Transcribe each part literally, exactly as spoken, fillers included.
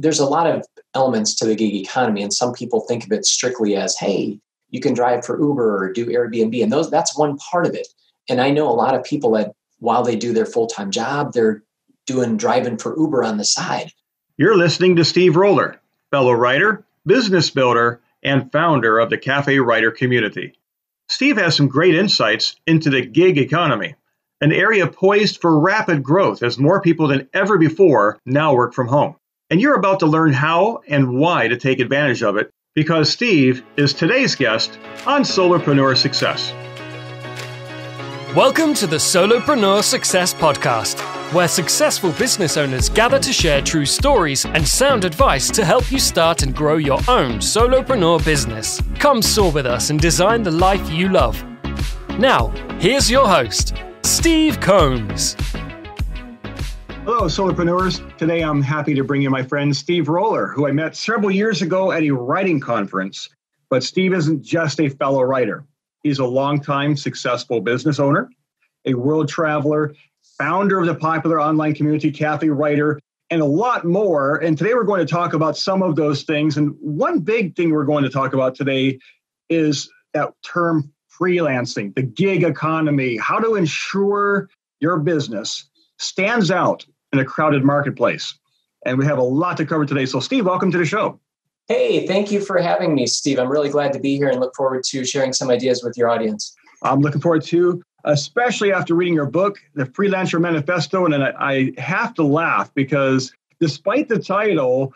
there's a lot of elements to the gig economy, and some people think of it strictly as, hey, you can drive for Uber or do Airbnb, and those that's one part of it. And I know a lot of people that while they do their full-time job, they're doing driving for Uber on the side. You're listening to Steve Roller, fellow writer, business builder, and founder of the Cafe Writer community. Steve has some great insights into the gig economy, an area poised for rapid growth as more people than ever before now work from home. And you're about to learn how and why to take advantage of it, because Steve is today's guest on Solopreneur Success. Welcome to the Solopreneur Success Podcast, where successful business owners gather to share true stories and sound advice to help you start and grow your own solopreneur business. Come soar with us and design the life you love. Now, here's your host, Steve Combs. Hello, solopreneurs. Today, I'm happy to bring you my friend, Steve Roller, who I met several years ago at a writing conference. But Steve isn't just a fellow writer. He's a longtime successful business owner, a world traveler, founder of the popular online community Cafe Writer, and a lot more. And today we're going to talk about some of those things. And one big thing we're going to talk about today is that term freelancing, the gig economy, how to ensure your business stands out in a crowded marketplace. And we have a lot to cover today. So Steve, welcome to the show. Hey, thank you for having me, Steve. I'm really glad to be here and look forward to sharing some ideas with your audience. I'm looking forward to, especially after reading your book, The Freelancer Manifesto. And I have to laugh because despite the title,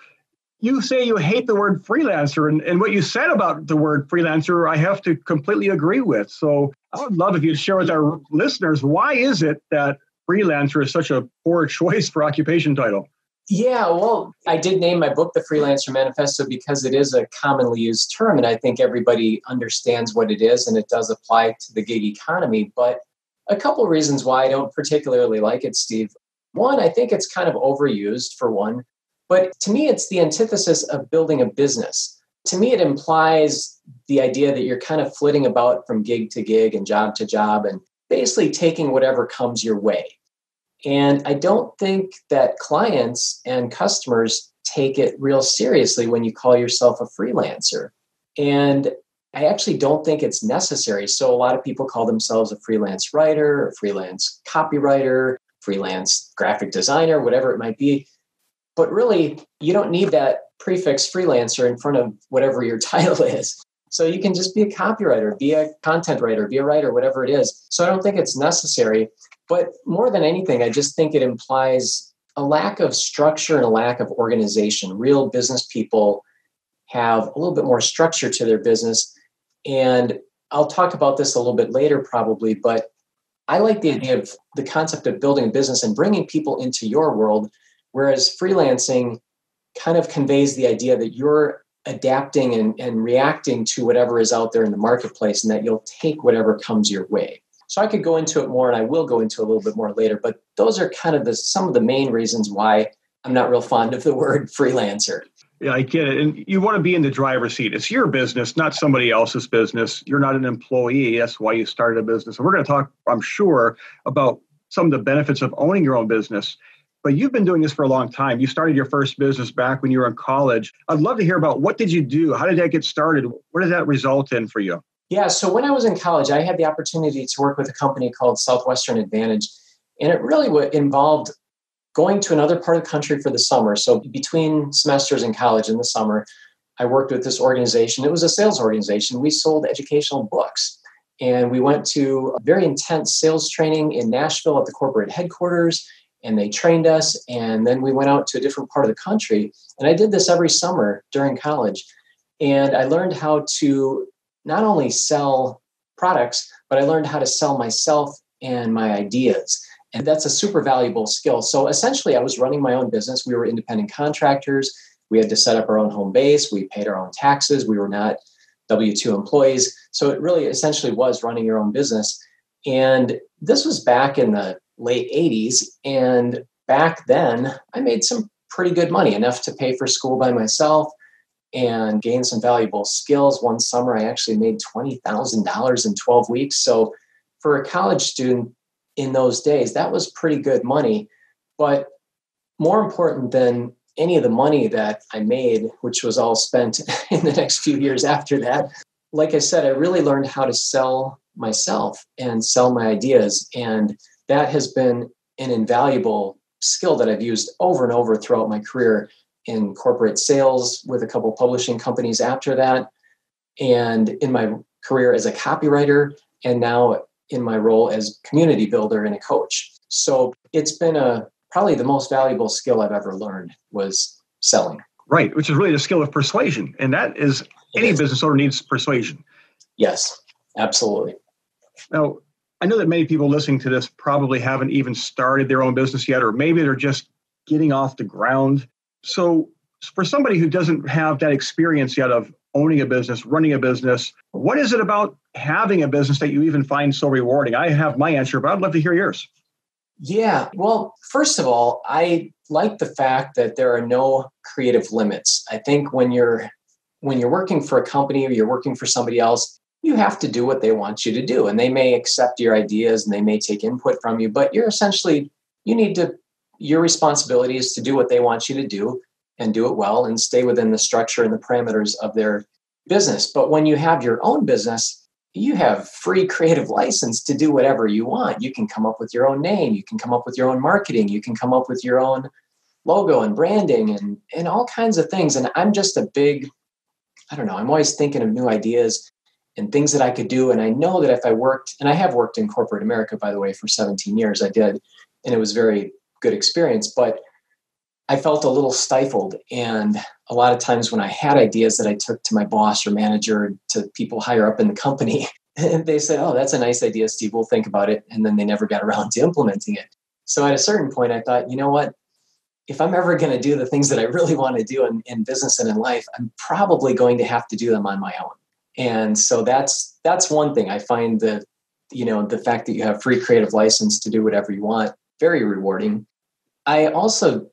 you say you hate the word freelancer. And, and what you said about the word freelancer, I have to completely agree with. So I would love if you'd share with our listeners, why is it that freelancer is such a poor choice for occupation title? Yeah, well, I did name my book The Freelancer Manifesto because it is a commonly used term, and I think everybody understands what it is, and it does apply to the gig economy. But a couple reasons why I don't particularly like it, Steve. One, I think it's kind of overused, for one. But to me, it's the antithesis of building a business. To me, it implies the idea that you're kind of flitting about from gig to gig and job to job and basically taking whatever comes your way. And I don't think that clients and customers take it real seriously when you call yourself a freelancer. And I actually don't think it's necessary. So a lot of people call themselves a freelance writer, a freelance copywriter, freelance graphic designer, whatever it might be. But really, you don't need that prefix freelancer in front of whatever your title is. So you can just be a copywriter, be a content writer, be a writer, whatever it is. So I don't think it's necessary. But more than anything, I just think it implies a lack of structure and a lack of organization. Real business people have a little bit more structure to their business. And I'll talk about this a little bit later probably, but I like the idea of the concept of building a business and bringing people into your world, whereas freelancing kind of conveys the idea that you're adapting and, and reacting to whatever is out there in the marketplace and that you'll take whatever comes your way. So I could go into it more, and I will go into a little bit more later, but those are kind of the, some of the main reasons why I'm not real fond of the word freelancer. Yeah, I get it. And you want to be in the driver's seat. It's your business, not somebody else's business. You're not an employee. That's why you started a business. And we're going to talk, I'm sure, about some of the benefits of owning your own business. But you've been doing this for a long time. You started your first business back when you were in college. I'd love to hear about what did you do? How did that get started? What did that result in for you? Yeah, so when I was in college, I had the opportunity to work with a company called Southwestern Advantage, and it really involved going to another part of the country for the summer. So between semesters in college in the summer, I worked with this organization. It was a sales organization. We sold educational books, and we went to a very intense sales training in Nashville at the corporate headquarters, and they trained us, and then we went out to a different part of the country, and I did this every summer during college, and I learned how to not only sell products, but I learned how to sell myself and my ideas. And that's a super valuable skill. So essentially, I was running my own business. We were independent contractors. We had to set up our own home base. We paid our own taxes. We were not W two employees. So it really essentially was running your own business. And this was back in the late eighties. And back then, I made some pretty good money, enough to pay for school by myself and gain some valuable skills. One summer, I actually made twenty thousand dollars in twelve weeks. So for a college student in those days, that was pretty good money. But more important than any of the money that I made, which was all spent in the next few years after that, like I said, I really learned how to sell myself and sell my ideas. And that has been an invaluable skill that I've used over and over throughout my career in corporate sales with a couple of publishing companies after that, and in my career as a copywriter, and now in my role as community builder and a coach. So it's been a probably the most valuable skill I've ever learned was selling. Right, which is really the skill of persuasion. And that is, any is. business owner needs persuasion. Yes, absolutely. Now, I know that many people listening to this probably haven't even started their own business yet, or maybe they're just getting off the ground. So for somebody who doesn't have that experience yet of owning a business, running a business, what is it about having a business that you even find so rewarding? I have my answer, but I'd love to hear yours. Yeah. Well, first of all, I like the fact that there are no creative limits. I think when you're when you're working for a company or you're working for somebody else, you have to do what they want you to do. And they may accept your ideas and they may take input from you, but you're essentially, you need to, your responsibility is to do what they want you to do and do it well and stay within the structure and the parameters of their business. But when you have your own business, you have free creative license to do whatever you want. You can come up with your own name. You can come up with your own marketing. You can come up with your own logo and branding and, and all kinds of things. And I'm just a big, I don't know, I'm always thinking of new ideas and things that I could do. And I know that if I worked, and I have worked in corporate America, by the way, for seventeen years, I did. And it was a very good experience, but I felt a little stifled. And a lot of times when I had ideas that I took to my boss or manager, to people higher up in the company, and they said, oh, that's a nice idea, Steve, we'll think about it. And then they never got around to implementing it. So at a certain point, I thought, you know what, if I'm ever going to do the things that I really want to do in, in business and in life, I'm probably going to have to do them on my own. And so that's that's one thing I find that, you know, the fact that you have free creative license to do whatever you want, very rewarding. I also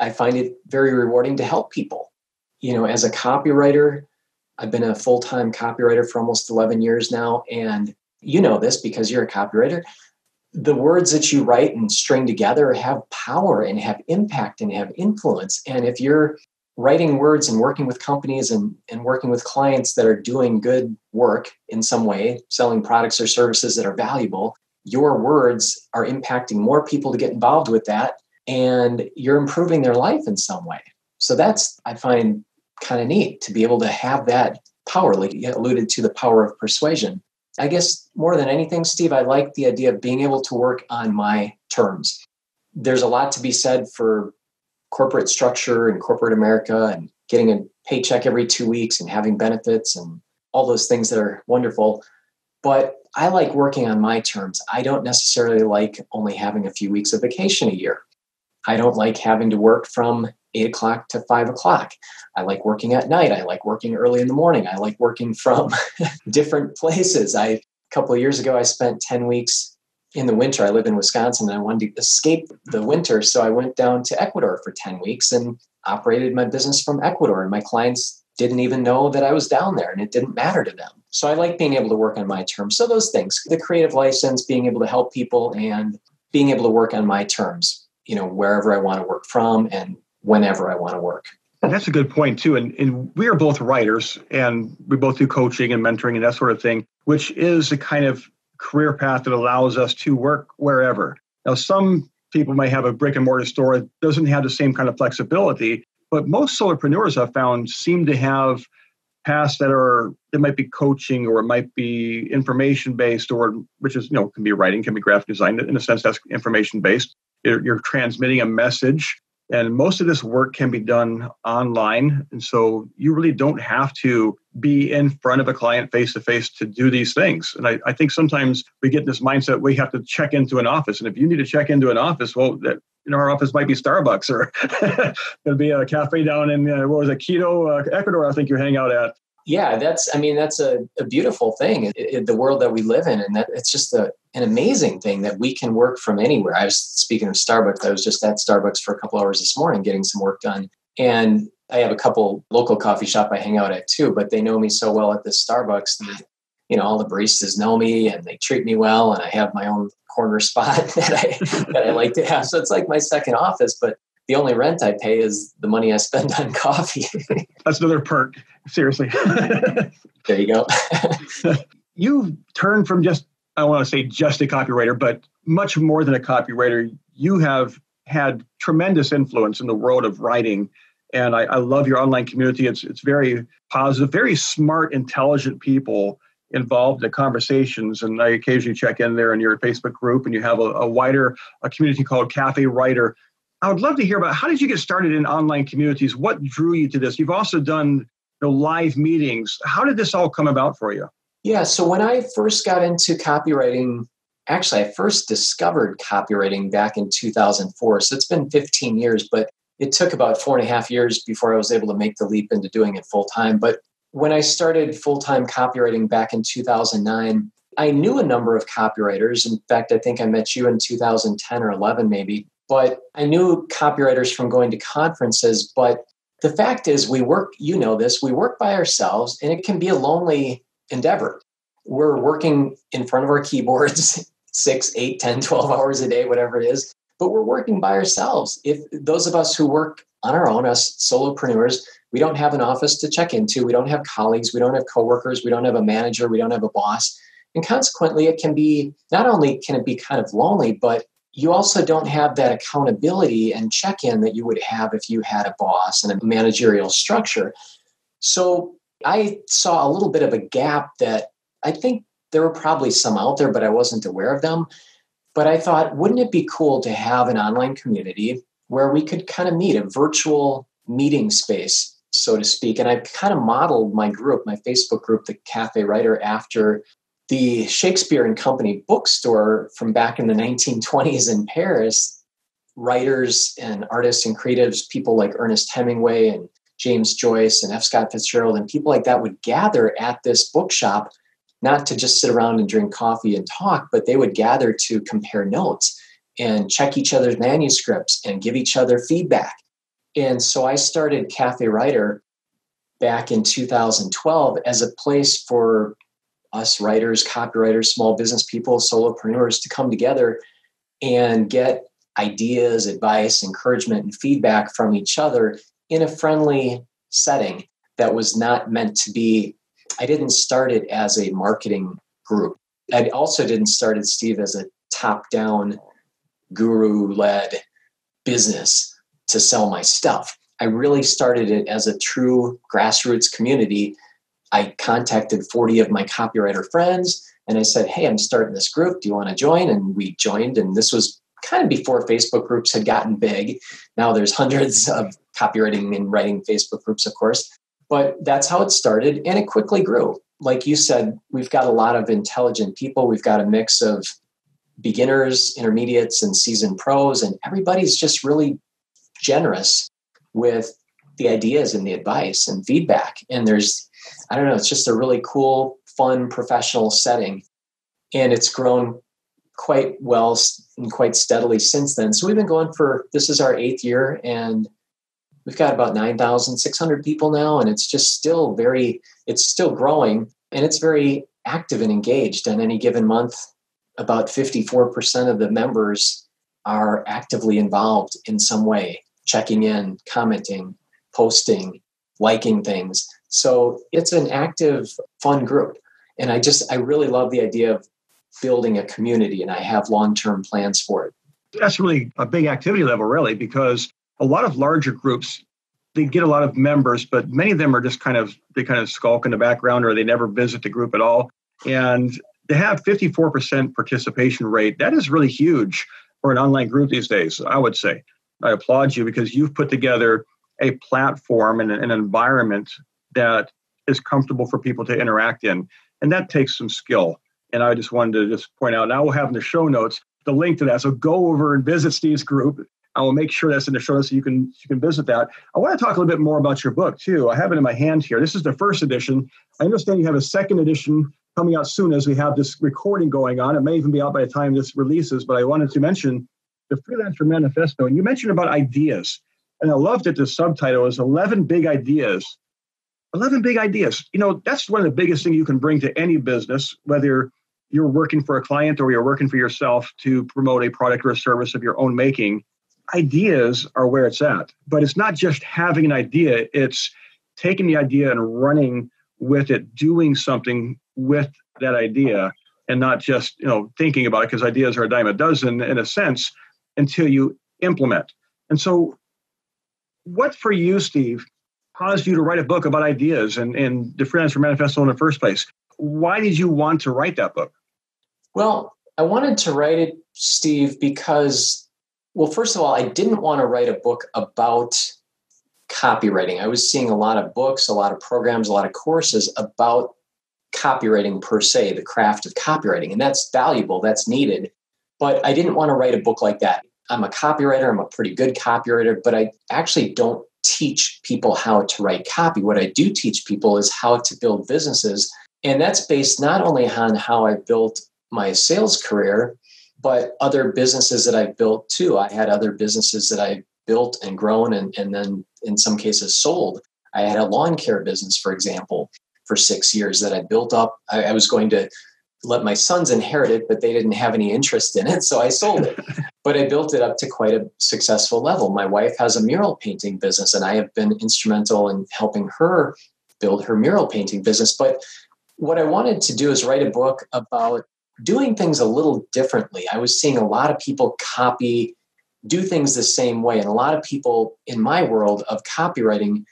I find it very rewarding to help people. You know, as a copywriter, I've been a full-time copywriter for almost eleven years now. And you know this because you're a copywriter. The words that you write and string together have power and have impact and have influence. And if you're writing words and working with companies and, and working with clients that are doing good work in some way, selling products or services that are valuable, your words are impacting more people to get involved with that. And you're improving their life in some way. So that's, I find, kind of neat to be able to have that power, like you alluded to, the power of persuasion. I guess more than anything, Steve, I like the idea of being able to work on my terms. There's a lot to be said for corporate structure and corporate America and getting a paycheck every two weeks and having benefits and all those things that are wonderful. But I like working on my terms. I don't necessarily like only having a few weeks of vacation a year. I don't like having to work from eight o'clock to five o'clock. I like working at night. I like working early in the morning. I like working from different places. I, a couple of years ago, I spent ten weeks in the winter. I live in Wisconsin and I wanted to escape the winter. So I went down to Ecuador for ten weeks and operated my business from Ecuador. And my clients didn't even know that I was down there and it didn't matter to them. So I like being able to work on my terms. So those things, the creative license, being able to help people and being able to work on my terms. You know, wherever I want to work from and whenever I want to work. And that's a good point too. And, and we are both writers and we both do coaching and mentoring and that sort of thing, which is the kind of career path that allows us to work wherever. Now, some people may have a brick and mortar store that doesn't have the same kind of flexibility, but most solopreneurs I've found seem to have paths that are, it might be coaching or it might be information based or which is, you know, can be writing, can be graphic design. In a sense, that's information based. You're transmitting a message, and most of this work can be done online. And so you really don't have to be in front of a client face-to-face to do these things. And I, I think sometimes we get in this mindset, we have to check into an office. And if you need to check into an office, well, that, you know, our office might be Starbucks or it'll be a cafe down in, uh, what was it, Quito, uh, Ecuador, I think you hang out at. Yeah, that's, I mean, that's a, a beautiful thing, it, it, the world that we live in. And that it's just a, an amazing thing that we can work from anywhere. I was speaking of Starbucks. I was just at Starbucks for a couple hours this morning getting some work done. And I have a couple local coffee shop I hang out at too, but they know me so well at this Starbucks that, you know, all the baristas know me and they treat me well. And I have my own corner spot that I, that I like to have. So it's like my second office, but the only rent I pay is the money I spend on coffee. That's another perk. Seriously. There you go. You've turned from just, I don't want to say just a copywriter, but much more than a copywriter. You have had tremendous influence in the world of writing. And I, I love your online community. It's it's very positive, very smart, intelligent people involved in the conversations. And I occasionally check in there in your Facebook group, and you have a, a wider a community called Cafe Writer. I would love to hear about how did you get started in online communities? What drew you to this? You've also done you know, live meetings. How did this all come about for you? Yeah, so when I first got into copywriting, actually, I first discovered copywriting back in two thousand four. So it's been fifteen years, but it took about four and a half years before I was able to make the leap into doing it full time. But when I started full-time copywriting back in two thousand nine, I knew a number of copywriters. In fact, I think I met you in two thousand ten or eleven maybe, but I knew copywriters from going to conferences. But the fact is we work, you know this, we work by ourselves, and it can be a lonely endeavor. We're working in front of our keyboards six, eight, ten, twelve hours a day, whatever it is, but we're working by ourselves. If those of us who work on our own, us solopreneurs, we don't have an office to check into. We don't have colleagues. We don't have coworkers. We don't have a manager. We don't have a boss. And consequently, it can be, not only can it be kind of lonely, but you also don't have that accountability and check-in that you would have if you had a boss and a managerial structure. So I saw a little bit of a gap that I think there were probably some out there, but I wasn't aware of them. But I thought, wouldn't it be cool to have an online community where we could kind of meet, a virtual meeting space, so to speak. And I kind of modeled my group, my Facebook group, the Cafe Writer, after the Shakespeare and Company bookstore from back in the nineteen twenties in Paris. Writers and artists and creatives, people like Ernest Hemingway and James Joyce and F. Scott Fitzgerald and people like that would gather at this bookshop, not to just sit around and drink coffee and talk, but they would gather to compare notes and check each other's manuscripts and give each other feedback. And so I started Cafe Writer back in two thousand twelve as a place for us writers, copywriters, small business people, solopreneurs to come together and get ideas, advice, encouragement, and feedback from each other in a friendly setting that was not meant to be. I didn't start it as a marketing group. I also didn't start it, Steve, as a top-down, guru-led business to sell my stuff. I really started it as a true grassroots community. I contacted forty of my copywriter friends and I said, hey, I'm starting this group. Do you want to join? And we joined. And this was kind of before Facebook groups had gotten big. Now there's hundreds of copywriting and writing Facebook groups, of course. But that's how it started. And it quickly grew. Like you said, we've got a lot of intelligent people. We've got a mix of beginners, intermediates, and seasoned pros. And everybody's just really generous with the ideas and the advice and feedback. And there's, I don't know, it's just a really cool, fun, professional setting. And it's grown quite well and quite steadily since then. So we've been going for, this is our eighth year, and we've got about nine thousand six hundred people now. And it's just still very, it's still growing, and it's very active and engaged. On any given month, about fifty-four percent of the members are actively involved in some way, checking in, commenting, posting, liking things. So it's an active, fun group. And I just, I really love the idea of building a community, and I have long-term plans for it. That's really a big activity level, really, because a lot of larger groups, they get a lot of members, but many of them are just kind of, they kind of skulk in the background, or they never visit the group at all. And to have fifty-four percent participation rate, that is really huge for an online group these days, I would say. I applaud you because you've put together a platform and an environment that is comfortable for people to interact in. And that takes some skill. And I just wanted to just point out, and I will have in the show notes the link to that. So go over and visit Steve's group. I will make sure that's in the show notes so you can, you can visit that. I want to talk a little bit more about your book, too. I have it in my hand here. This is the first edition. I understand you have a second edition coming out soon as we have this recording going on. It may even be out by the time this releases, but I wanted to mention The Freelancer Manifesto. And you mentioned about ideas. And I love that the subtitle is eleven Big Ideas. eleven Big Ideas. You know, that's one of the biggest things you can bring to any business, whether you're working for a client or you're working for yourself to promote a product or a service of your own making. ideas are where it's at. But it's not just having an idea. It's taking the idea and running with it, doing something with that idea, and not just, you know, thinking about it, because ideas are a dime a dozen in a sense until you implement. And so what for you, Steve, caused you to write a book about ideas and, and the Freelancer Manifesto in the first place? Why did you want to write that book? Well, I wanted to write it, Steve, because, well, first of all, I didn't want to write a book about copywriting. I was seeing a lot of books, a lot of programs, a lot of courses about copywriting per se, the craft of copywriting. And that's valuable, that's needed. But I didn't want to write a book like that. I'm a copywriter, I'm a pretty good copywriter, but I actually don't teach people how to write copy. What I do teach people is how to build businesses. And that's based not only on how I built my sales career, but other businesses that I've built too. I had other businesses that I built and grown and, and then in some cases sold. I had a lawn care business, for example, for six years that I built up. I, I was going to let my sons inherit it, but they didn't have any interest in it. So I sold it, but I built it up to quite a successful level. My wife has a mural painting business, and I have been instrumental in helping her build her mural painting business. But what I wanted to do is write a book about doing things a little differently. I was seeing a lot of people copy, do things the same way. And a lot of people in my world of copywriting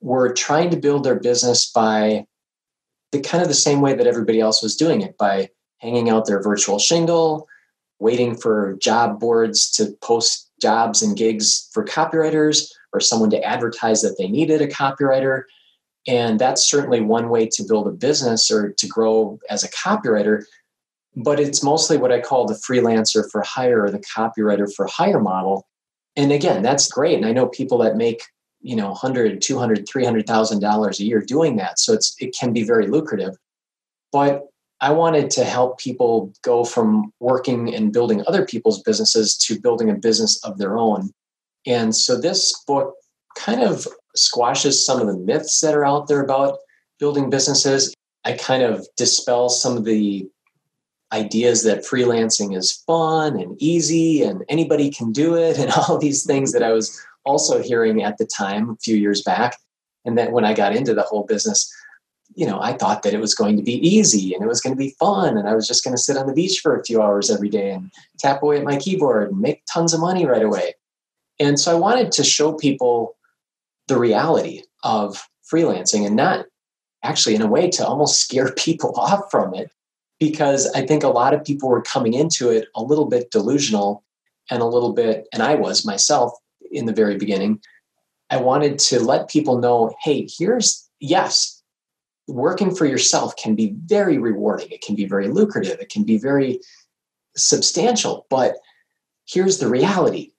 were trying to build their business by the kind of the same way that everybody else was doing it, by hanging out their virtual shingle, waiting for job boards to post jobs and gigs for copywriters, or someone to advertise that they needed a copywriter. And that's certainly one way to build a business or to grow as a copywriter. But it's mostly what I call the freelancer for hire or the copywriter for hire model. And again, that's great. And I know people that make, you know, one hundred thousand dollars, two hundred thousand dollars, three hundred thousand dollars a year doing that. So it's it can be very lucrative. But I wanted to help people go from working and building other people's businesses to building a business of their own. And so this book kind of squashes some of the myths that are out there about building businesses. I kind of dispel some of the ideas that freelancing is fun and easy and anybody can do it and all these things that I was also hearing at the time a few years back. And then when I got into the whole business, you know, I thought that it was going to be easy and it was going to be fun. And I was just going to sit on the beach for a few hours every day and tap away at my keyboard and make tons of money right away. And so I wanted to show people the reality of freelancing and not actually in a way to almost scare people off from it. Because I think a lot of people were coming into it a little bit delusional and a little bit, and I was myself in the very beginning. I wanted to let people know, hey, here's, yes, working for yourself can be very rewarding. It can be very lucrative. It can be very substantial. But here's the reality.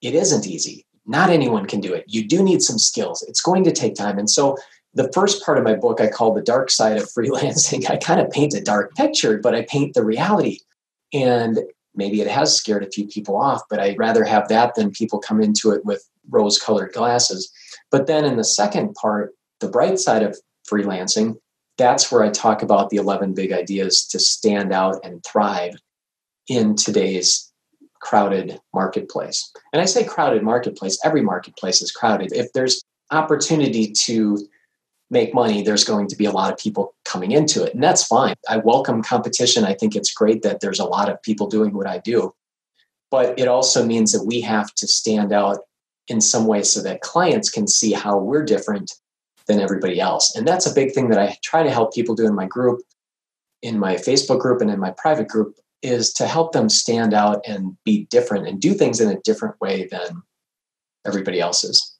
It isn't easy. Not anyone can do it. You do need some skills. It's going to take time. And so the first part of my book I call The Dark Side of Freelancing. I kind of paint a dark picture, but I paint the reality. And maybe it has scared a few people off, but I'd rather have that than people come into it with rose-colored glasses. But then in the second part, the bright side of freelancing, that's where I talk about the eleven big ideas to stand out and thrive in today's crowded marketplace. And I say crowded marketplace, every marketplace is crowded. If there's opportunity to make money, there's going to be a lot of people coming into it. And that's fine. I welcome competition. I think it's great that there's a lot of people doing what I do. But it also means that we have to stand out in some way so that clients can see how we're different than everybody else. And that's a big thing that I try to help people do in my group, in my Facebook group and in my private group, is to help them stand out and be different and do things in a different way than everybody else's.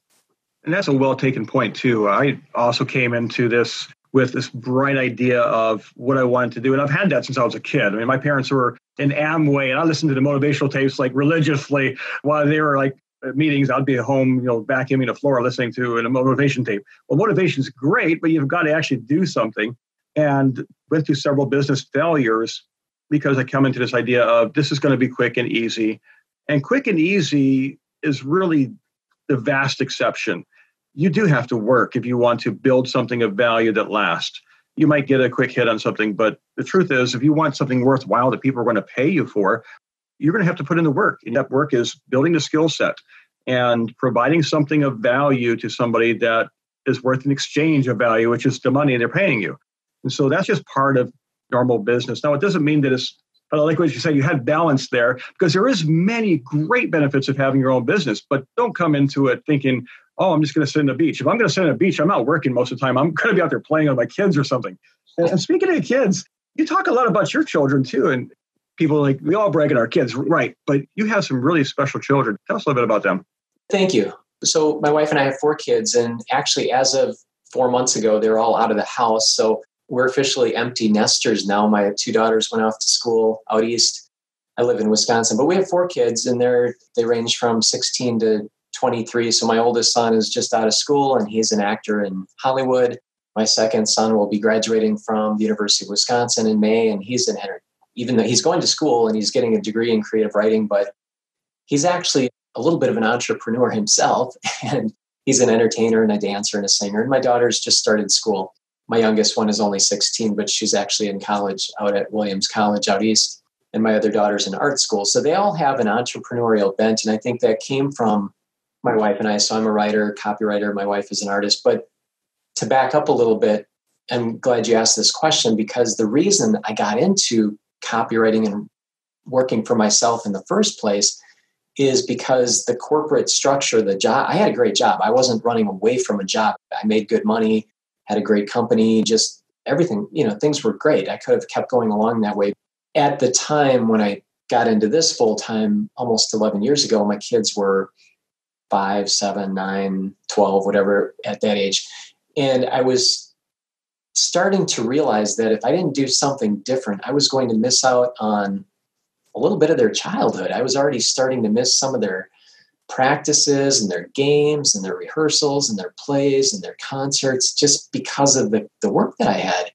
And that's a well-taken point, too. I also came into this with this bright idea of what I wanted to do. And I've had that since I was a kid. I mean, my parents were in Amway, and I listened to the motivational tapes like religiously while they were like at meetings. I'd be at home, you know, vacuuming the floor, listening to a motivation tape. Well, motivation's great, but you've got to actually do something. And went through several business failures because I come into this idea of this is going to be quick and easy. And quick and easy is really the vast exception. You do have to work if you want to build something of value that lasts. You might get a quick hit on something, but the truth is, if you want something worthwhile that people are going to pay you for, you're going to have to put in the work. And that work is building the skill set. and providing something of value to somebody that is worth an exchange of value, which is the money they're paying you. And so that's just part of normal business. Now, it doesn't mean that it's, but I like what you said, you have balance there, because there is many great benefits of having your own business, but don't come into it thinking, oh, I'm just going to sit on the beach. If I'm going to sit on the beach, I'm not working most of the time. I'm going to be out there playing with my kids or something. And speaking of kids, you talk a lot about your children too. And people like, we all brag on our kids, right? But you have some really special children. Tell us a little bit about them. Thank you. So my wife and I have four kids, and actually as of four months ago, they were all out of the house. So we're officially empty nesters now. My two daughters went off to school out east. I live in Wisconsin, but we have four kids, and they're they range from sixteen to twenty-three. So my oldest son is just out of school, and he's an actor in Hollywood. My second son will be graduating from the University of Wisconsin in May, and he's in enter- even though he's going to school and he's getting a degree in creative writing, but he's actually a little bit of an entrepreneur himself, and he's an entertainer and a dancer and a singer. And my daughter's just started school. My youngest one is only sixteen, but she's actually in college out at Williams College out east, and my other daughter's in art school. So they all have an entrepreneurial bent, and I think that came from my wife and I. So I'm a writer, copywriter. My wife is an artist. But to back up a little bit, I'm glad you asked this question, because the reason I got into copywriting and working for myself in the first place is because the corporate structure, the job, I had a great job. I wasn't running away from a job. I made good money, had a great company, just everything, you know, things were great. I could have kept going along that way. At the time when I got into this full time, almost eleven years ago, my kids were five, seven, nine, twelve, whatever at that age. And I was starting to realize that if I didn't do something different, I was going to miss out on a little bit of their childhood. I was already starting to miss some of their practices and their games and their rehearsals and their plays and their concerts just because of the, the work that I had.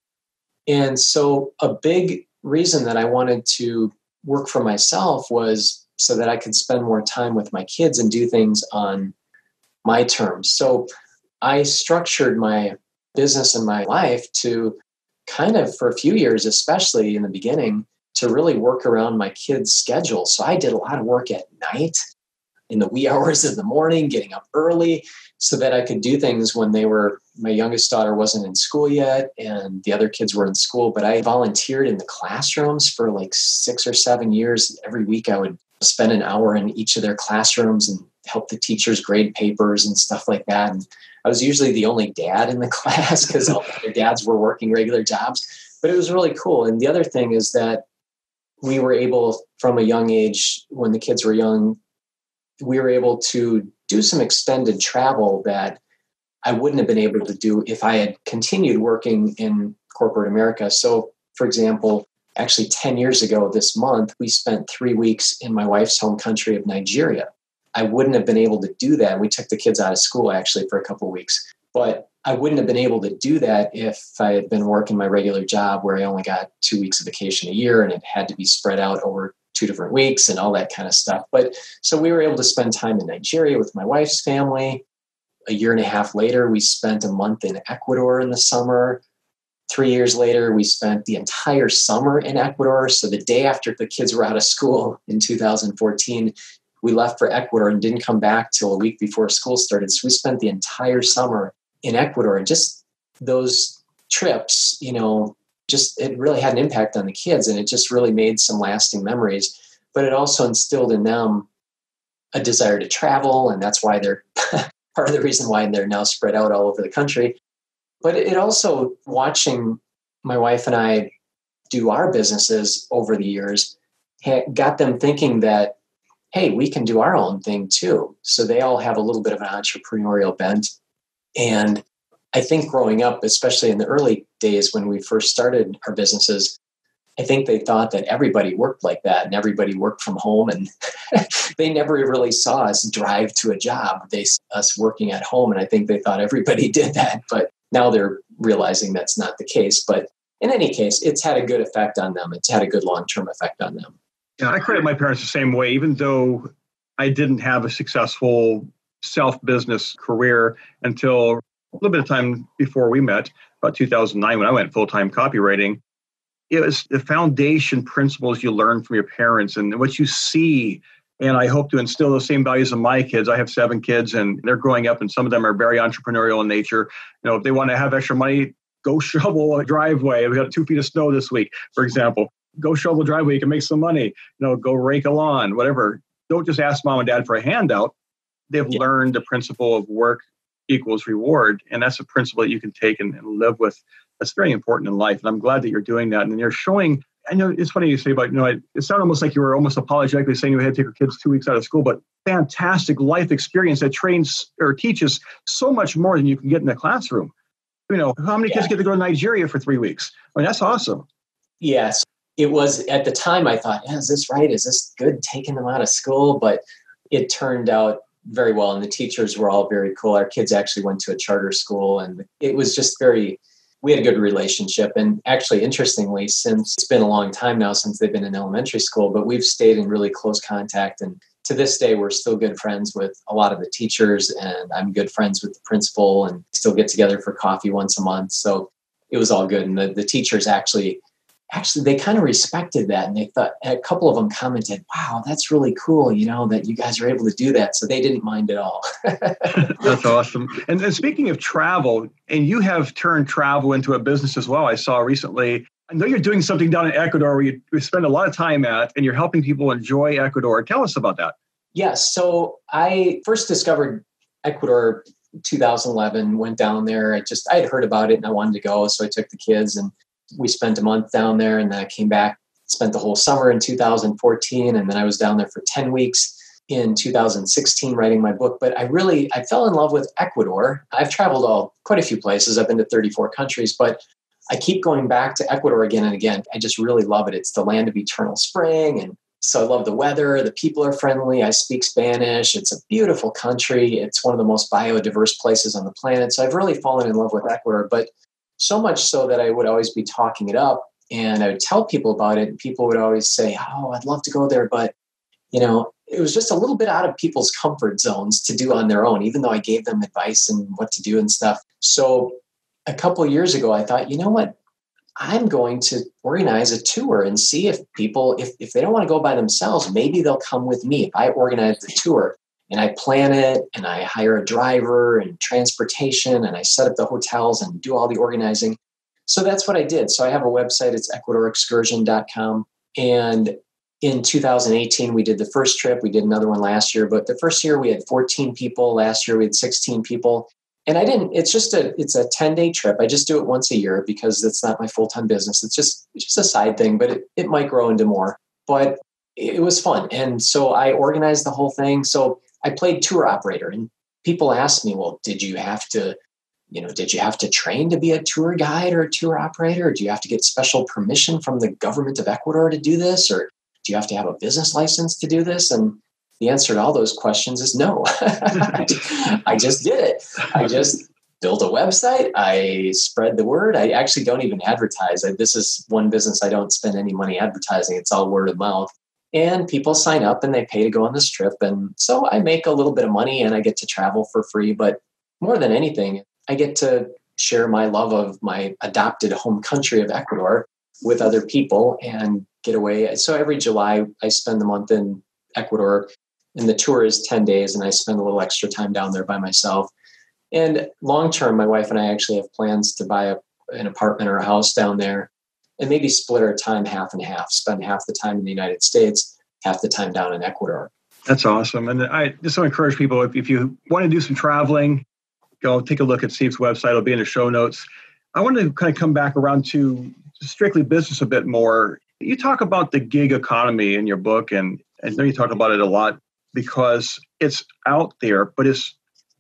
And so a big reason that I wanted to work for myself was so that I could spend more time with my kids and do things on my terms. So I structured my business and my life to kind of, for a few years, especially in the beginning, to really work around my kids' schedule. So I did a lot of work at night, in the wee hours of the morning, getting up early so that I could do things when they were, my youngest daughter wasn't in school yet and the other kids were in school, but I volunteered in the classrooms for like six or seven years. Every week I would spend an hour in each of their classrooms and help the teachers grade papers and stuff like that. And I was usually the only dad in the class because all the other dads were working regular jobs, but it was really cool. And the other thing is that we were able, from a young age, when the kids were young, we were able to do some extended travel that I wouldn't have been able to do if I had continued working in corporate America. So, for example, actually ten years ago this month, we spent three weeks in my wife's home country of Nigeria. I wouldn't have been able to do that. We took the kids out of school, actually, for a couple of weeks. But I wouldn't have been able to do that if I had been working my regular job where I only got two weeks of vacation a year and it had to be spread out over two different weeks and all that kind of stuff. But so we were able to spend time in Nigeria with my wife's family. A year and a half later, we spent a month in Ecuador in the summer. Three years later, we spent the entire summer in Ecuador. So the day after the kids were out of school in two thousand fourteen, we left for Ecuador and didn't come back till a week before school started. So we spent the entire summer in Ecuador, and just those trips, you know, just, it really had an impact on the kids, and it just really made some lasting memories, but it also instilled in them a desire to travel. And that's why they're part of the reason why they're now spread out all over the country. But it also, watching my wife and I do our businesses over the years, got them thinking that, hey, we can do our own thing too. So they all have a little bit of an entrepreneurial bent. And I think growing up, especially in the early days when we first started our businesses, I think they thought that everybody worked like that and everybody worked from home, and they never really saw us drive to a job. They saw us working at home, and I think they thought everybody did that, but now they're realizing that's not the case. But in any case, it's had a good effect on them. It's had a good long-term effect on them. Yeah, I credit my parents the same way, even though I didn't have a successful self-business career until a little bit of time before we met, about two thousand nine, when I went full-time copywriting. It was the foundation principles you learn from your parents and what you see And I hope to instill those same values in my kids. I have seven kids and they're growing up and some of them are very entrepreneurial in nature. You know, if they want to have extra money, go shovel a driveway. We got two feet of snow this week, for example. Go shovel a driveway. You can make some money. You know, go rake a lawn, whatever. Don't just ask mom and dad for a handout. They've yeah. learned the principle of work equals reward. And that's a principle that you can take and, and live with. That's very important in life. And I'm glad that you're doing that. And you're showing, I know it's funny you say, but you know, it, it sounded almost like you were almost apologetically saying you had to take your kids two weeks out of school, but fantastic life experience that trains or teaches so much more than you can get in the classroom. You know, how many yeah. kids get to go to Nigeria for three weeks? I mean, that's awesome. Yes. It was at the time I thought, yeah, is this right? Is this good taking them out of school? But it turned out very well. And the teachers were all very cool. Our kids actually went to a charter school and it was just very, we had a good relationship. And actually, interestingly, since it's been a long time now since they've been in elementary school, but we've stayed in really close contact. And to this day, we're still good friends with a lot of the teachers and I'm good friends with the principal and still get together for coffee once a month. So it was all good. And the, the teachers actually, actually, they kind of respected that. And they thought, a couple of them commented, wow, that's really cool, you know, that you guys are able to do that. So they didn't mind at all. That's awesome. And, and speaking of travel, and you have turned travel into a business as well. I saw recently, I know you're doing something down in Ecuador where you spend a lot of time at, and you're helping people enjoy Ecuador. Tell us about that. Yes. Yeah, so I first discovered Ecuador in two thousand eleven, went down there. I just, I had heard about it and I wanted to go. So I took the kids and we spent a month down there and then I came back, spent the whole summer in two thousand fourteen. And then I was down there for ten weeks in two thousand sixteen writing my book. But I really, I fell in love with Ecuador. I've traveled all quite a few places. I've been to thirty-four countries, but I keep going back to Ecuador again and again. I just really love it. It's the land of eternal spring. And so I love the weather. The people are friendly. I speak Spanish. It's a beautiful country. It's one of the most biodiverse places on the planet. So I've really fallen in love with Ecuador, but so much so that I would always be talking it up and I would tell people about it. And people would always say, oh, I'd love to go there. But, you know, it was just a little bit out of people's comfort zones to do on their own, even though I gave them advice and what to do and stuff. So a couple of years ago, I thought, you know what? I'm going to organize a tour and see if people, if, if they don't want to go by themselves, maybe they'll come with me. If I organize the tour and I plan it and I hire a driver and transportation and I set up the hotels and do all the organizing. So that's what I did. So I have a website, it's Ecuador Excursion dot com. And in two thousand eighteen, we did the first trip. We did another one last year, but the first year we had fourteen people. Last year we had sixteen people. And I didn't, it's just a, it's a ten day trip. I just do it once a year because that's not my full-time business. It's just, it's just a side thing, but it, it might grow into more, but it was fun. And so I organized the whole thing. So I played tour operator and people asked me, well, did you have to, you know, did you have to train to be a tour guide or a tour operator? Or do you have to get special permission from the government of Ecuador to do this? Or do you have to have a business license to do this? And the answer to all those questions is no. I just did it. I just built a website. I spread the word. I actually don't even advertise. I, this is one business I don't spend any money advertising. It's all word of mouth. And people sign up and they pay to go on this trip. And so I make a little bit of money and I get to travel for free. But more than anything, I get to share my love of my adopted home country of Ecuador with other people and get away. So every July, I spend the month in Ecuador and the tour is ten days and I spend a little extra time down there by myself. And long-term, my wife and I actually have plans to buy a, an apartment or a house down there and maybe split our time half and half, spend half the time in the United States, half the time down in Ecuador. That's awesome. And I just want to encourage people, if, if you want to do some traveling, go take a look at Steve's website. It'll be in the show notes. I want to kind of come back around to strictly business a bit more. You talk about the gig economy in your book, and I know you talk about it a lot because it's out there, but it's,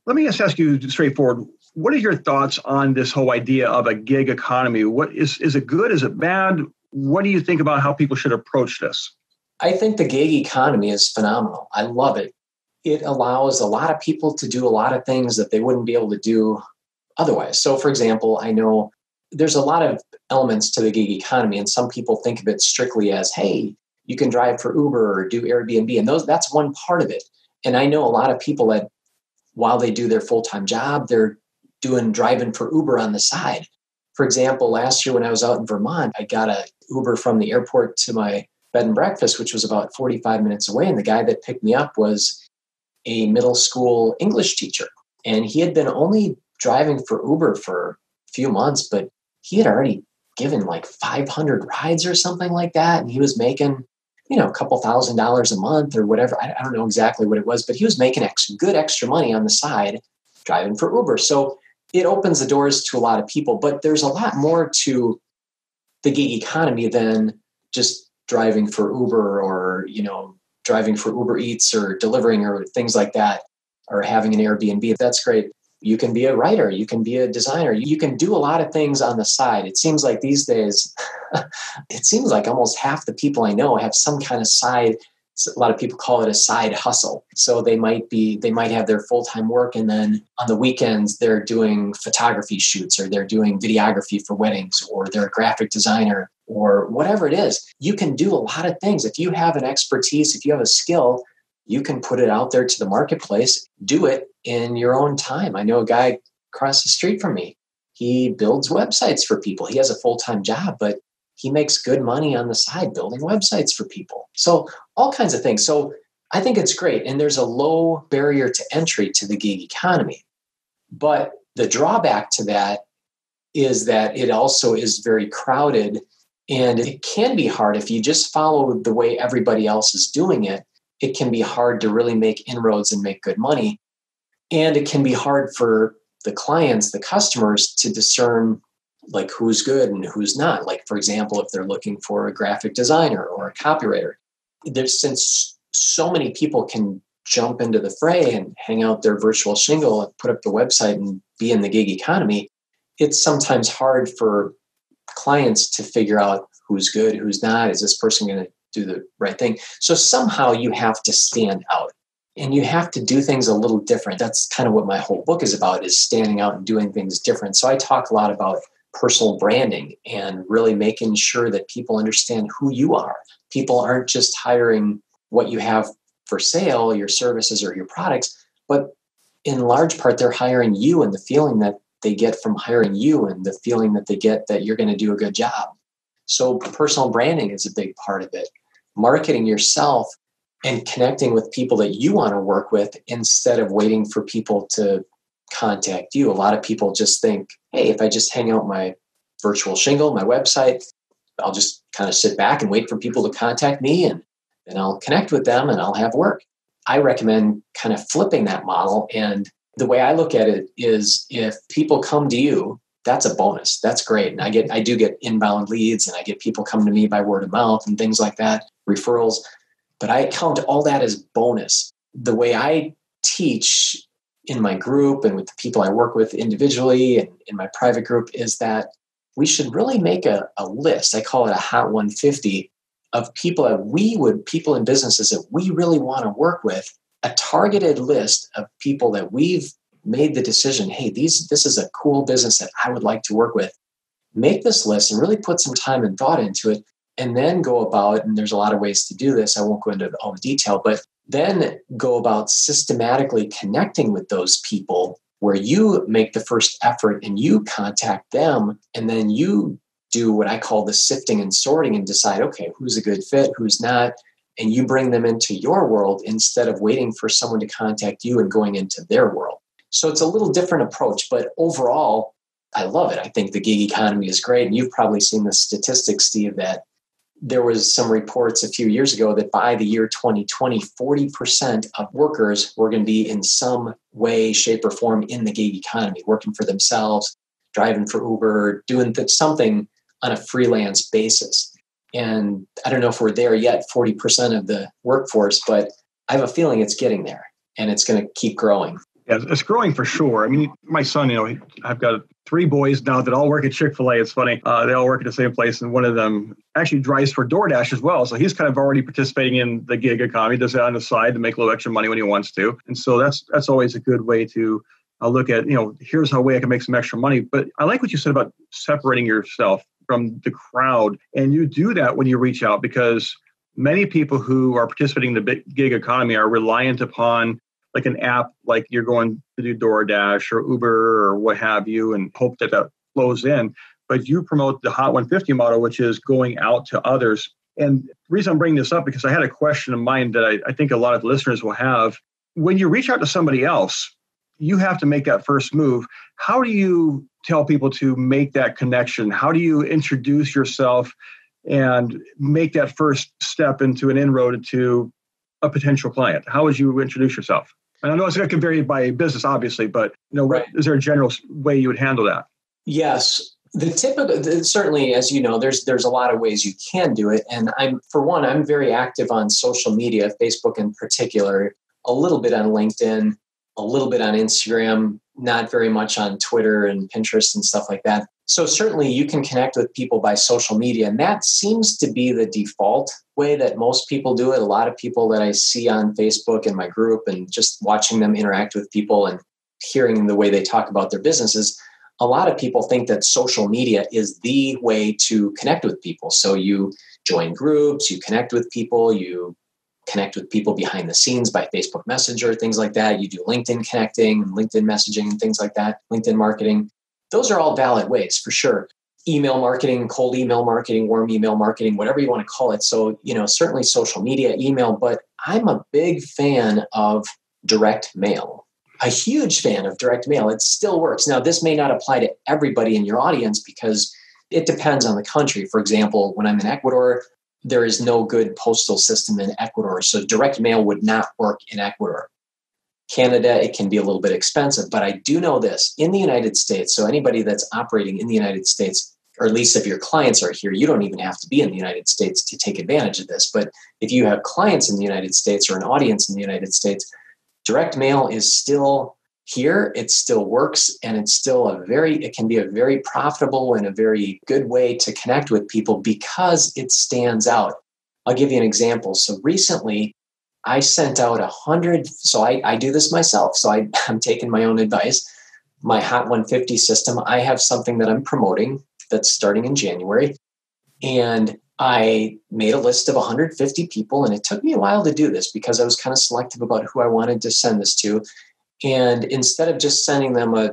let me just ask you straightforward. What are your thoughts on this whole idea of a gig economy? What is, is it good? Is it bad? What do you think about how people should approach this? I think the gig economy is phenomenal. I love it. It allows a lot of people to do a lot of things that they wouldn't be able to do otherwise. So for example, I know there's a lot of elements to the gig economy and some people think of it strictly as, hey, you can drive for Uber or do Airbnb. And those that's one part of it. And I know a lot of people that while they do their full-time job, they're doing driving for Uber on the side. For example, last year when I was out in Vermont, I got a Uber from the airport to my bed and breakfast, which was about forty-five minutes away. And the guy that picked me up was a middle school English teacher. And he had been only driving for Uber for a few months, but he had already given like five hundred rides or something like that. And he was making, you know, a couple thousand dollars a month or whatever. I don't know exactly what it was, but he was making ex- good extra money on the side driving for Uber. So it opens the doors to a lot of people, but there's a lot more to the gig economy than just driving for Uber or, you know, driving for Uber Eats or delivering or things like that, or having an Airbnb. That's great. You can be a writer. You can be a designer. You can do a lot of things on the side. It seems like these days, it seems like almost half the people I know have some kind of side. A lot of people call it a side hustle. So they might be, they might have their full-time work, and then on the weekends, they're doing photography shoots, or they're doing videography for weddings, or they're a graphic designer, or whatever it is. You can do a lot of things. If you have an expertise, if you have a skill, you can put it out there to the marketplace. Do it in your own time. I know a guy across the street from me. He builds websites for people. He has a full-time job, but he makes good money on the side building websites for people. So all kinds of things. So I think it's great. And there's a low barrier to entry to the gig economy. But the drawback to that is that it also is very crowded, and it can be hard. If you just follow the way everybody else is doing it, it can be hard to really make inroads and make good money. And it can be hard for the clients, the customers, to discern like who's good and who's not. Like, for example, if they're looking for a graphic designer or a copywriter, there's, since so many people can jump into the fray and hang out their virtual shingle and put up the website and be in the gig economy, it's sometimes hard for clients to figure out who's good, who's not. Is this person going to do the right thing? So somehow you have to stand out, and you have to do things a little different. That's kind of what my whole book is about, is standing out and doing things different. So I talk a lot about personal branding and really making sure that people understand who you are. People aren't just hiring what you have for sale, your services or your products, but in large part, they're hiring you and the feeling that they get from hiring you and the feeling that they get that you're going to do a good job. So personal branding is a big part of it. Marketing yourself and connecting with people that you want to work with instead of waiting for people to contact you. A lot of people just think, hey, if I just hang out my virtual shingle, my website, I'll just kind of sit back and wait for people to contact me, and then I'll connect with them and I'll have work. I recommend kind of flipping that model. And the way I look at it is, if people come to you, that's a bonus. That's great. And I get, I do get inbound leads, and I get people coming to me by word of mouth and things like that, referrals, but I count all that as bonus. The way I teach in my group and with the people I work with individually and in my private group is that we should really make a, a list. I call it a Hot one fifty of people that we would, people in businesses that we really want to work with, a targeted list of people that we've made the decision, hey, these, this is a cool business that I would like to work with. Make this list and really put some time and thought into it, and then go about, and there's a lot of ways to do this. I won't go into all the detail, but then go about systematically connecting with those people where you make the first effort and you contact them, and then you do what I call the sifting and sorting and decide, okay, who's a good fit, who's not, and you bring them into your world instead of waiting for someone to contact you and going into their world. So it's a little different approach, but overall, I love it. I think the gig economy is great. And you've probably seen the statistics, Steve, that there was some reports a few years ago that by the year twenty twenty, forty percent of workers were going to be in some way, shape, or form in the gig economy, working for themselves, driving for Uber, doing something on a freelance basis. And I don't know if we're there yet, forty percent of the workforce, but I have a feeling it's getting there, and it's going to keep growing. Yeah, it's growing for sure. I mean, my son, you know, I've got three boys now that all work at Chick-fil-A. It's funny. Uh, they all work at the same place. And one of them actually drives for DoorDash as well. So he's kind of already participating in the gig economy, does it on the side to make a little extra money when he wants to. And so that's that's always a good way to uh, look at, you know, here's how way I can make some extra money. But I like what you said about separating yourself from the crowd. And you do that when you reach out, because many people who are participating in the gig economy are reliant upon like an app, like you're going to do DoorDash or Uber or what have you, and hope that that flows in. But you promote the Hot one fifty model, which is going out to others And the reason I'm bringing this up, because I had a question in mind that I, I think a lot of listeners will have. When you reach out to somebody else, you have to make that first move. How do you tell people to make that connection? How do you introduce yourself and make that first step into an inroad to a potential client? How would you introduce yourself? And I know it's going to vary by business, obviously, but you know, right. Is there a general way you would handle that? Yes. The typical, certainly, as you know, there's there's a lot of ways you can do it. And I'm, for one, I'm very active on social media, Facebook in particular, a little bit on LinkedIn, a little bit on Instagram, not very much on Twitter and Pinterest and stuff like that. So certainly you can connect with people by social media. And that seems to be the default way that most people do it. A lot of people that I see on Facebook in my group and just watching them interact with people and hearing the way they talk about their businesses, a lot of people think that social media is the way to connect with people. So you join groups, you connect with people, you connect with people behind the scenes by Facebook Messenger, things like that. You do LinkedIn connecting, LinkedIn messaging, and things like that, LinkedIn marketing. Those are all valid ways for sure. Email marketing, cold email marketing, warm email marketing, whatever you want to call it. So, you know, certainly social media, email, but I'm a big fan of direct mail. A huge fan of direct mail. It still works. Now, this may not apply to everybody in your audience because it depends on the country. For example, when I'm in Ecuador, there is no good postal system in Ecuador. So direct mail would not work in Ecuador. Canada, it can be a little bit expensive, but I do know this in the United States. So anybody that's operating in the United States, or at least if your clients are here, you don't even have to be in the United States to take advantage of this. But if you have clients in the United States or an audience in the United States, direct mail is still here. It still works. And it's still a very, it can be a very profitable and a very good way to connect with people because it stands out. I'll give you an example. So recently, I sent out a hundred, so I, I do this myself. So I, I'm taking my own advice. My Hot one fifty system, I have something that I'm promoting that's starting in January. And I made a list of one hundred fifty people. And it took me a while to do this because I was kind of selective about who I wanted to send this to. And instead of just sending them a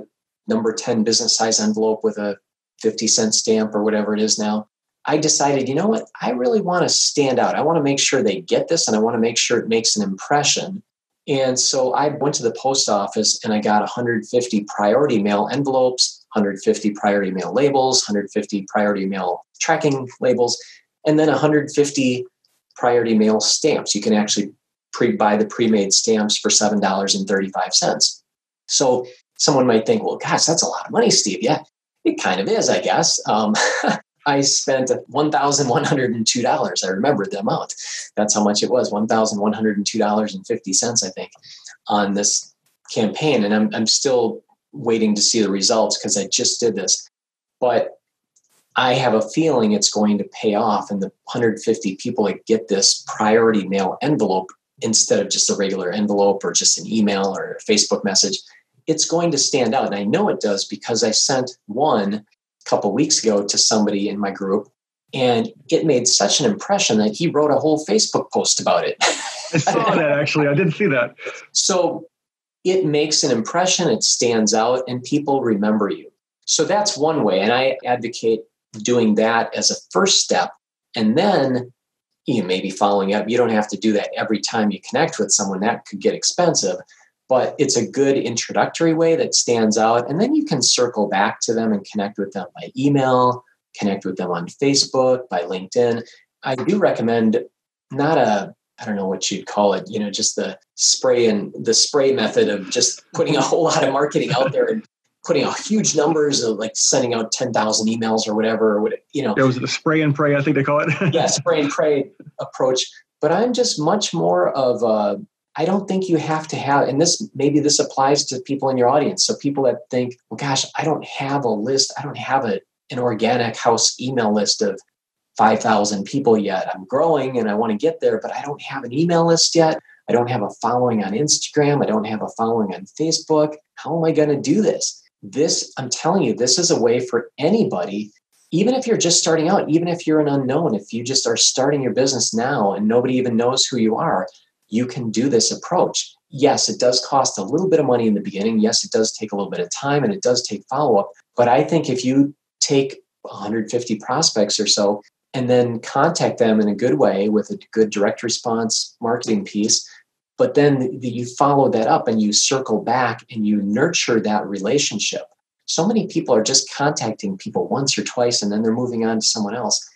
number ten business size envelope with a fifty cent stamp or whatever it is now, I decided, you know what, I really want to stand out. I want to make sure they get this and I want to make sure it makes an impression. And so I went to the post office and I got one hundred fifty priority mail envelopes, one hundred fifty priority mail labels, one hundred fifty priority mail tracking labels, and then one hundred fifty priority mail stamps. You can actually pre- buy the pre-made stamps for seven dollars and thirty-five cents. So someone might think, well, gosh, that's a lot of money, Steve. Yeah, it kind of is, I guess. Um, I spent one thousand one hundred two dollars. I remembered the amount. That's how much it was, one thousand one hundred two dollars and fifty cents, I think, on this campaign. And I'm, I'm still waiting to see the results because I just did this. But I have a feeling it's going to pay off. And the one hundred fifty people that get this priority mail envelope instead of just a regular envelope or just an email or a Facebook message, it's going to stand out. And I know it does because I sent one couple weeks ago to somebody in my group, and it made such an impression that he wrote a whole Facebook post about it. I saw that actually. I did see that. So it makes an impression, it stands out, and people remember you. So that's one way. And I advocate doing that as a first step. And then you know, maybe following up. You don't have to do that every time you connect with someone. That could get expensive. But it's a good introductory way that stands out. And then you can circle back to them and connect with them by email, connect with them on Facebook, by LinkedIn. I do recommend not a, I don't know what you'd call it, you know, just the spray and the spray method of just putting a whole lot of marketing out there and putting out huge numbers of like sending out ten thousand emails or whatever, or you know. It was the spray and pray, I think they call it. Yeah, spray and pray approach. But I'm just much more of a, I don't think you have to have, and this maybe this applies to people in your audience. So people that think, well, gosh, I don't have a list. I don't have a, an organic house email list of five thousand people yet. I'm growing and I want to get there, but I don't have an email list yet. I don't have a following on Instagram. I don't have a following on Facebook. How am I going to do this? This, I'm telling you, this is a way for anybody, even if you're just starting out, even if you're an unknown, if you just are starting your business now and nobody even knows who you are, you can do this approach. Yes, it does cost a little bit of money in the beginning. Yes, it does take a little bit of time and it does take follow-up. But I think if you take one hundred fifty prospects or so and then contact them in a good way with a good direct response marketing piece. But then the, the, you follow that up and you circle back and you nurture that relationship. So many people are just contacting people once or twice and then they're moving on to someone else.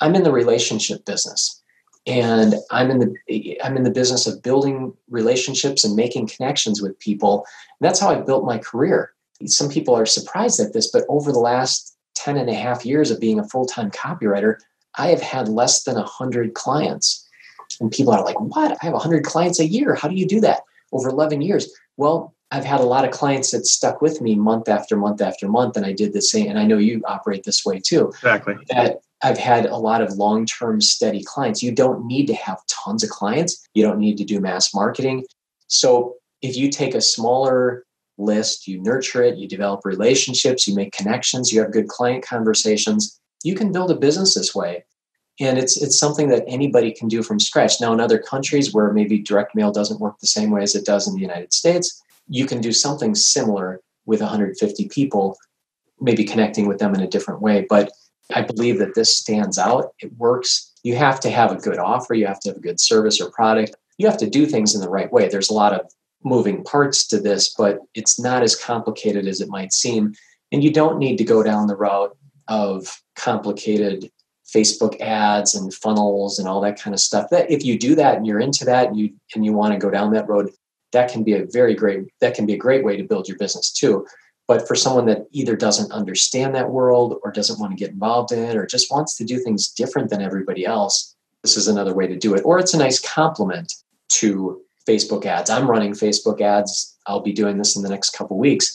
I'm in the relationship business, and I'm in the I'm in the business of building relationships and making connections with people. And that's how I built my career. Some people are surprised at this, but over the last ten and a half years of being a full-time copywriter, I have had less than one hundred clients. And people are like, what? I have one hundred clients a year. How do you do that over eleven years? Well, I've had a lot of clients that stuck with me month after month after month. And I did the same. And I know you operate this way too. Exactly. That I've had a lot of long-term steady clients. You don't need to have tons of clients. You don't need to do mass marketing. So if you take a smaller list, you nurture it, you develop relationships, you make connections, you have good client conversations, you can build a business this way. And it's it's something that anybody can do from scratch. Now, in other countries where maybe direct mail doesn't work the same way as it does in the United States, you can do something similar with one hundred fifty people, maybe connecting with them in a different way. But I believe that this stands out. It works. You have to have a good offer. You have to have a good service or product. You have to do things in the right way. There's a lot of moving parts to this, but it's not as complicated as it might seem. And you don't need to go down the route of complicated Facebook ads and funnels and all that kind of stuff. That if you do that and you're into that and you and you want to go down that road, that can be a very great, that can be a great way to build your business too. But for someone that either doesn't understand that world or doesn't want to get involved in it or just wants to do things different than everybody else, this is another way to do it. Or it's a nice complement to Facebook ads. I'm running Facebook ads. I'll be doing this in the next couple of weeks.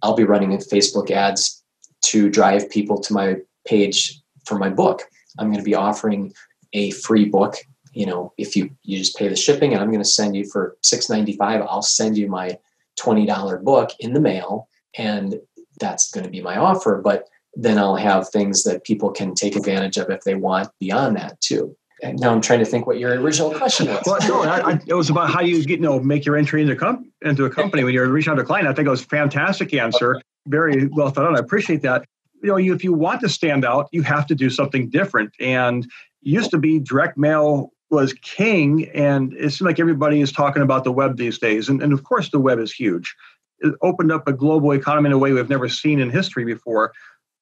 I'll be running Facebook ads to drive people to my page for my book. I'm going to be offering a free book. You know, if you, you just pay the shipping, and I'm going to send you for six dollars and ninety-five cents, I'll send you my twenty dollars book in the mail. And that's going to be my offer. But then I'll have things that people can take advantage of if they want beyond that too. And now I'm trying to think what your original question was. Well, no, I, I, it was about how you get, you know, make your entry into, com- into a company when you're reaching out to a client. I think it was a fantastic answer. Very well thought out. I appreciate that. You know, you, if you want to stand out, you have to do something different. And it used to be direct mail was king. And it seemed like everybody is talking about the web these days. And, and of course, the web is huge. It opened up a global economy in a way we've never seen in history before.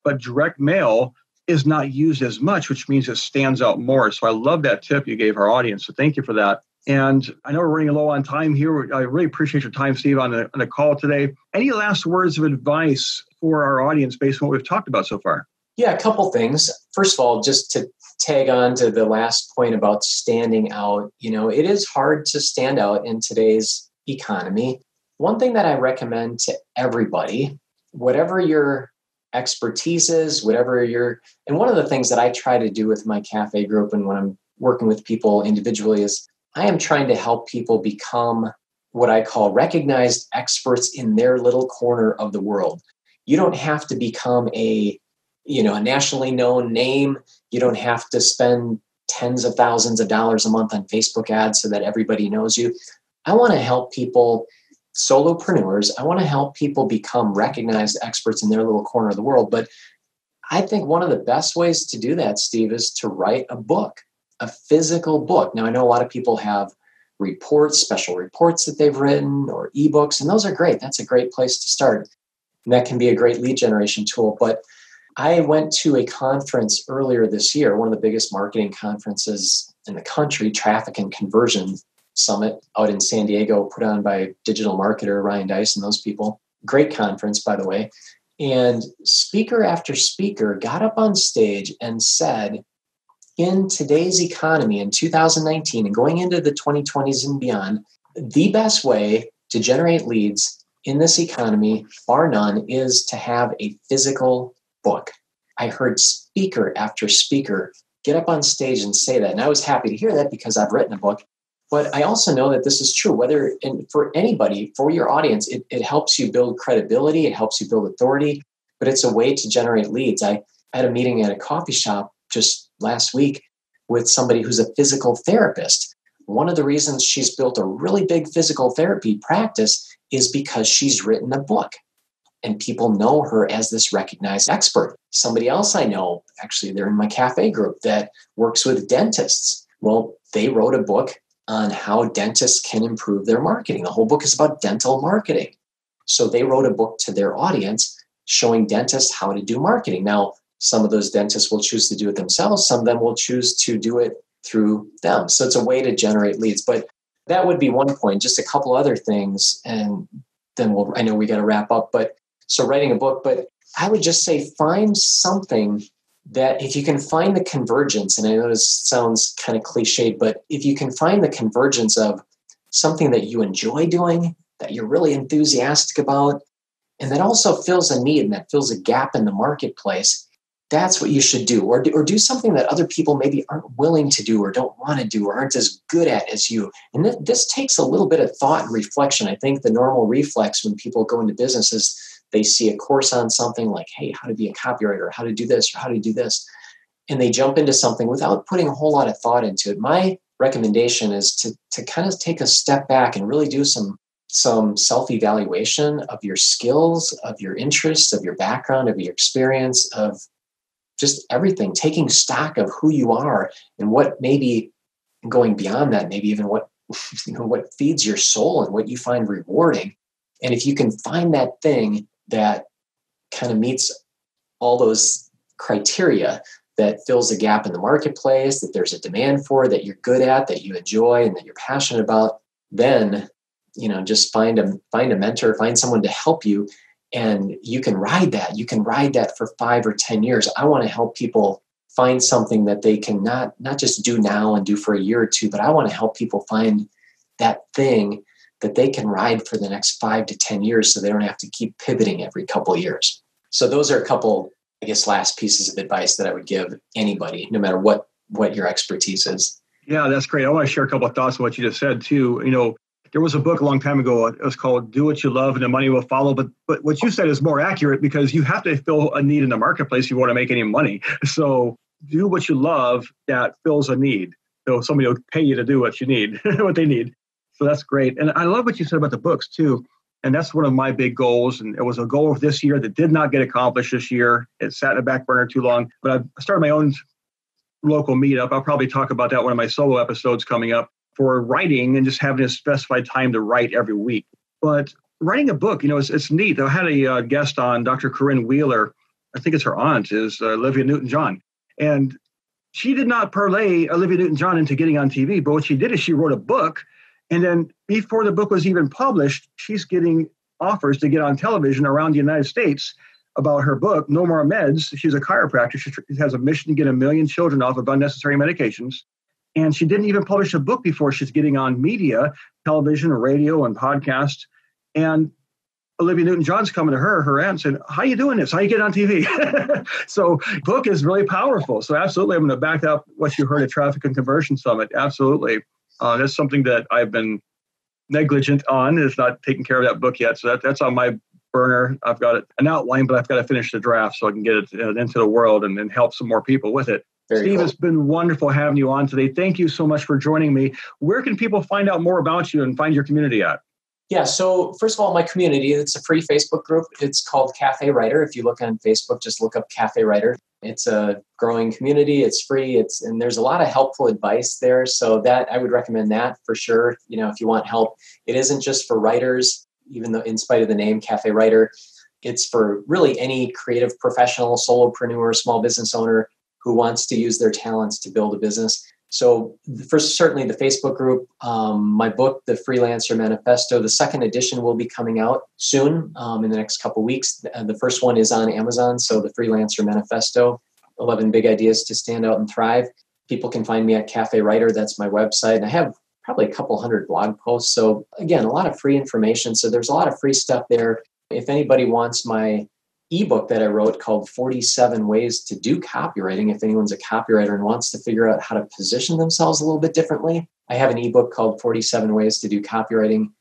But direct mail is not used as much, which means it stands out more. So I love that tip you gave our audience. So thank you for that. And I know we're running low on time here. I really appreciate your time, Steve, on the, on the call today. Any last words of advice for our audience based on what we've talked about so far? Yeah, a couple things. First of all, just to tag on to the last point about standing out, you know, it is hard to stand out in today's economy. One thing that I recommend to everybody, whatever your expertise is, whatever your, and one of the things that I try to do with my cafe group and when I'm working with people individually is I am trying to help people become what I call recognized experts in their little corner of the world. You don't have to become a, you know, a nationally known name. You don't have to spend tens of thousands of dollars a month on Facebook ads so that everybody knows you. I want to help people, solopreneurs, I want to help people become recognized experts in their little corner of the world. But I think one of the best ways to do that, Steve, is to write a book, a physical book. Now, I know a lot of people have reports, special reports that they've written or ebooks, and those are great. That's a great place to start. And that can be a great lead generation tool. But I went to a conference earlier this year, one of the biggest marketing conferences in the country, Traffic and Conversion Summit out in San Diego, put on by Digital Marketer, Ryan Dice, and those people. Great conference, by the way. And speaker after speaker got up on stage and said, in today's economy, in two thousand nineteen and going into the twenty twenties and beyond, the best way to generate leads in this economy, bar none, is to have a physical book. I heard speaker after speaker get up on stage and say that. And I was happy to hear that because I've written a book. But I also know that this is true, whether, and for anybody, for your audience, it, it helps you build credibility, it helps you build authority, but it's a way to generate leads. I had a meeting at a coffee shop just last week with somebody who's a physical therapist. One of the reasons she's built a really big physical therapy practice is because she's written a book. And people know her as this recognized expert. Somebody else I know, actually, they're in my cafe group that works with dentists. Well, they wrote a book on how dentists can improve their marketing. The whole book is about dental marketing. So they wrote a book to their audience showing dentists how to do marketing. Now, some of those dentists will choose to do it themselves. Some of them will choose to do it through them. So it's a way to generate leads. But that would be one point. Just a couple other things, and then we'll, I know we got to wrap up, but so writing a book, but I would just say find something that if you can find the convergence, and I know this sounds kind of cliched, but if you can find the convergence of something that you enjoy doing, that you're really enthusiastic about, and that also fills a need and that fills a gap in the marketplace, that's what you should do. Or, or do something that other people maybe aren't willing to do or don't want to do or aren't as good at as you. And th- this takes a little bit of thought and reflection. I think the normal reflex when people go into business is they see a course on something like, hey, how to be a copywriter, how to do this, or how to do this. And they jump into something without putting a whole lot of thought into it. My recommendation is to, to kind of take a step back and really do some some self-evaluation of your skills, of your interests, of your background, of your experience, of just everything, taking stock of who you are and what maybe going beyond that, maybe even what, you know, what feeds your soul and what you find rewarding. And if you can find that thing that kind of meets all those criteria that fills a gap in the marketplace, that there's a demand for, that you're good at, that you enjoy, and that you're passionate about, then, you know, just find a, find a mentor, find someone to help you. And you can ride that. You can ride that for five or ten years. I want to help people find something that they can not, not just do now and do for a year or two, but I want to help people find that thing that they can ride for the next five to ten years so they don't have to keep pivoting every couple of years. So those are a couple, I guess, last pieces of advice that I would give anybody, no matter what, what your expertise is. Yeah, that's great. I want to share a couple of thoughts on what you just said too. You know, there was a book a long time ago. It was called Do What You Love and the Money Will Follow. But but what you said is more accurate because you have to fill a need in the marketplace if you want to make any money. So do what you love that fills a need. So somebody will pay you to do what you need, what they need. So that's great. And I love what you said about the books too. And that's one of my big goals. And it was a goal of this year that did not get accomplished this year. It sat in the back burner too long. But I started my own local meetup. I'll probably talk about that one of my solo episodes coming up for writing and just having a specified time to write every week. But writing a book, you know, it's, it's neat. I had a uh, guest on, Doctor Corinne Wheeler. I think it's her aunt, is uh, Olivia Newton-John. And she did not parlay Olivia Newton-John into getting on T V. But what she did is she wrote a book. And then before the book was even published, she's getting offers to get on television around the United States about her book, No More Meds. She's a chiropractor. She has a mission to get a million children off of unnecessary medications. And she didn't even publish a book before she's getting on media, television, radio, and podcast. And Olivia Newton-John's coming to her, her aunt said, how are you doing this? How you get on T V? So book is really powerful. So absolutely, I'm going to back up what you heard at Traffic and Conversion Summit. Absolutely. Uh, that's something that I've been negligent on, is not taking care of that book yet. So that, that's on my burner. I've got an outline, but I've got to finish the draft so I can get it into the world and then help some more people with it. Very Steve, cool. It's been wonderful having you on today. Thank you so much for joining me. Where can people find out more about you and find your community at? Yeah, so first of all, my community, it's a free Facebook group. It's called Cafe Writer. If you look on Facebook, just look up Cafe Writer. It's a growing community. It's free. It's and there's a lot of helpful advice there. So that I would recommend that for sure. You know, if you want help, it isn't just for writers, even though in spite of the name Cafe Writer, it's for really any creative professional, solopreneur, small business owner who wants to use their talents to build a business. So first, certainly the Facebook group, um, my book, The Freelancer Manifesto, the second edition will be coming out soon um, in the next couple of weeks. The first one is on Amazon. So The Freelancer Manifesto, eleven Big Ideas to Stand Out and Thrive. People can find me at Cafe Writer. That's my website. And I have probably a couple hundred blog posts. So again, a lot of free information. So there's a lot of free stuff there. If anybody wants my ebook that I wrote called forty-seven Ways to Do Copywriting, if anyone's a copywriter and wants to figure out how to position themselves a little bit differently, I have an ebook called forty-seven Ways to Do Copywriting.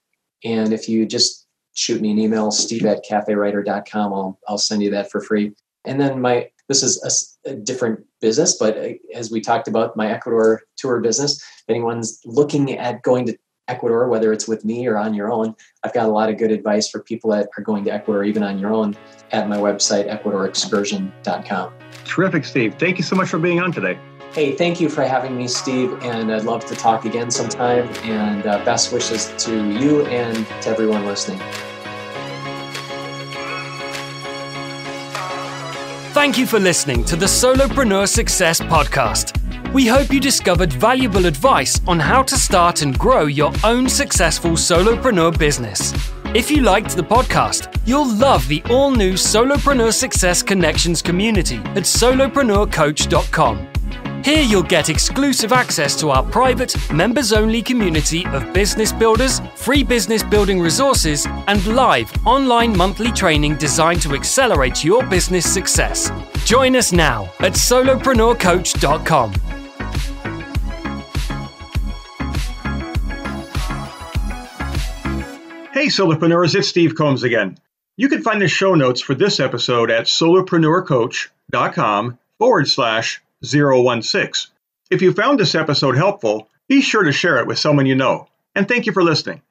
And if you just shoot me an email, steve at cafewriter.com, I'll, I'll send you that for free. And then my, this is a, a different business, but as we talked about, my Ecuador tour business, if anyone's looking at going to Ecuador, whether it's with me or on your own. I've got a lot of good advice for people that are going to Ecuador, even on your own, at my website, Ecuador Excursion dot com. Terrific, Steve. Thank you so much for being on today. Hey, thank you for having me, Steve, and I'd love to talk again sometime. And uh, best wishes to you and to everyone listening. Thank you for listening to the Solopreneur Success Podcast. We hope you discovered valuable advice on how to start and grow your own successful solopreneur business. If you liked the podcast, you'll love the all-new Solopreneur Success Connections community at solopreneur coach dot com. Here you'll get exclusive access to our private, members-only community of business builders, free business building resources, and live online monthly training designed to accelerate your business success. Join us now at solopreneur coach dot com. Hey, solopreneurs, it's Steve Combs again. You can find the show notes for this episode at solopreneur coach dot com forward slash zero one six. If you found this episode helpful, be sure to share it with someone you know. And thank you for listening.